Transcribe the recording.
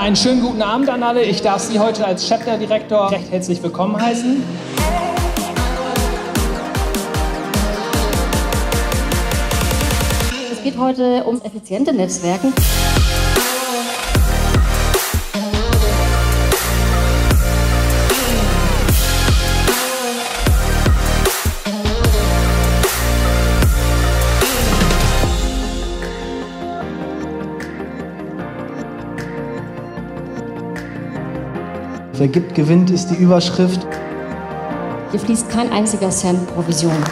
Einen schönen guten Abend an alle. Ich darf Sie heute als Chapterdirektor recht herzlich willkommen heißen. Es geht heute um effiziente Netzwerken. Wer gibt, gewinnt, ist die Überschrift. Hier fließt kein einziger Cent Provision.